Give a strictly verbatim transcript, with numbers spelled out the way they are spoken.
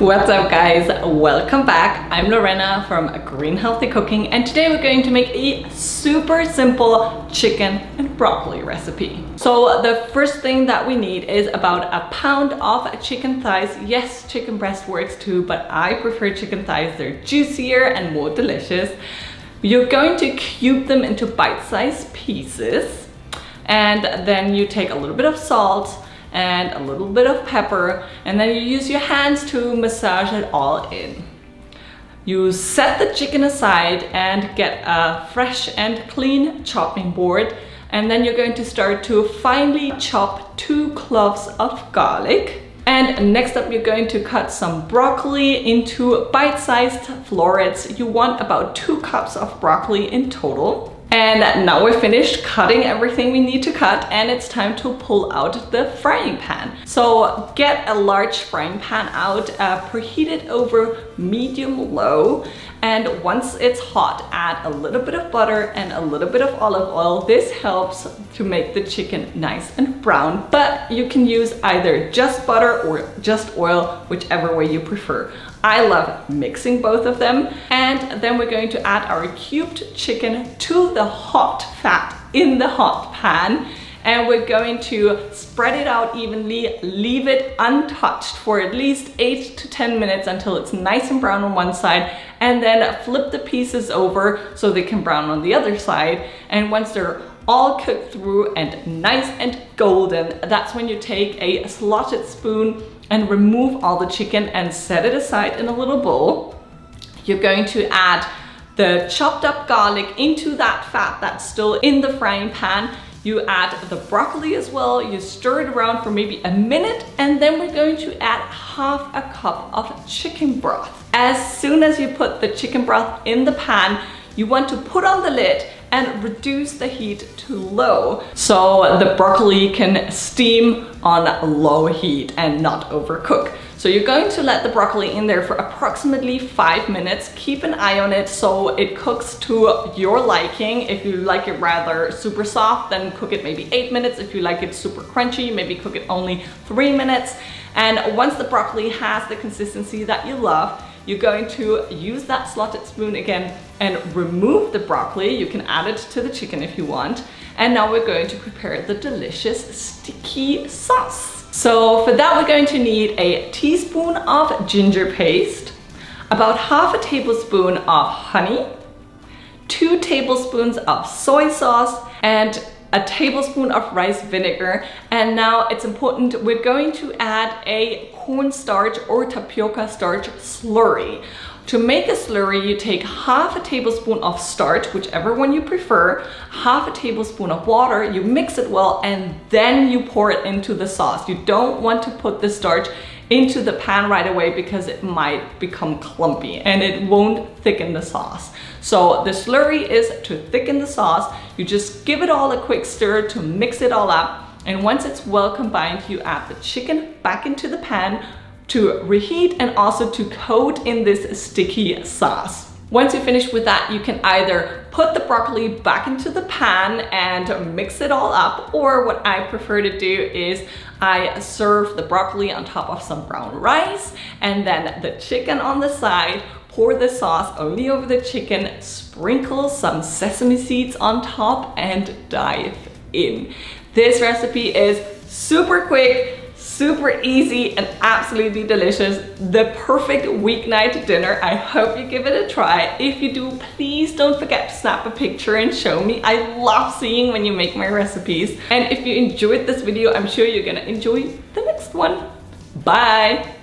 What's up guys, welcome back. I'm Lorena from Green Healthy Cooking, and today we're going to make a super simple chicken and broccoli recipe. So the first thing that we need is about a pound of chicken thighs. Yes, chicken breast works too, but I prefer chicken thighs. They're juicier and more delicious. You're going to cube them into bite-sized pieces, and then you take a little bit of salt and a little bit of pepper, and then you use your hands to massage it all in. You set the chicken aside and get a fresh and clean chopping board, and then you're going to start to finely chop two cloves of garlic. And next up, you're going to cut some broccoli into bite-sized florets. You want about two cups of broccoli in total. And now we're finished cutting everything we need to cut, and it's time to pull out the frying pan. So get a large frying pan out, uh, preheat it over medium-low, and once it's hot, add a little bit of butter and a little bit of olive oil. This helps to make the chicken nice and brown, but you can use either just butter or just oil, whichever way you prefer. I love mixing both of them. And then we're going to add our cubed chicken to the hot fat in the hot pan. And we're going to spread it out evenly, leave it untouched for at least eight to ten minutes until it's nice and brown on one side, and then flip the pieces over so they can brown on the other side. And once they're all cooked through and nice and golden, that's when you take a slotted spoon and remove all the chicken and set it aside in a little bowl. You're going to add the chopped up garlic into that fat that's still in the frying pan. You add the broccoli as well, you stir it around for maybe a minute, and then we're going to add half a cup of chicken broth. As soon as you put the chicken broth in the pan, you want to put on the lid and reduce the heat to low, so the broccoli can steam on low heat and not overcook. So you're going to let the broccoli in there for approximately five minutes. Keep an eye on it so it cooks to your liking. If you like it rather super soft, then cook it maybe eight minutes. If you like it super crunchy, maybe cook it only three minutes. And once the broccoli has the consistency that you love, you're going to use that slotted spoon again and remove the broccoli. You can add it to the chicken if you want. And now we're going to prepare the delicious sticky sauce. So for that, we're going to need a teaspoon of ginger paste, about half a tablespoon of honey, two tablespoons of soy sauce, and a tablespoon of rice vinegar. And now it's important, we're going to add a cornstarch or tapioca starch slurry. To make a slurry, you take half a tablespoon of starch, whichever one you prefer, half a tablespoon of water, you mix it well, and then you pour it into the sauce. You don't want to put the starch into the pan right away because it might become clumpy and it won't thicken the sauce. So the slurry is to thicken the sauce. You just give it all a quick stir to mix it all up. And once it's well combined, you add the chicken back into the pan to reheat and also to coat in this sticky sauce. Once you finish with that, you can either put the broccoli back into the pan and mix it all up, or what I prefer to do is I serve the broccoli on top of some brown rice and then the chicken on the side, pour the sauce only over the chicken, sprinkle some sesame seeds on top, and dive in. This recipe is super quick, super easy, and absolutely delicious. The perfect weeknight dinner. I hope you give it a try. If you do, please don't forget to snap a picture and show me. I love seeing when you make my recipes. And if you enjoyed this video, I'm sure you're gonna enjoy the next one. Bye!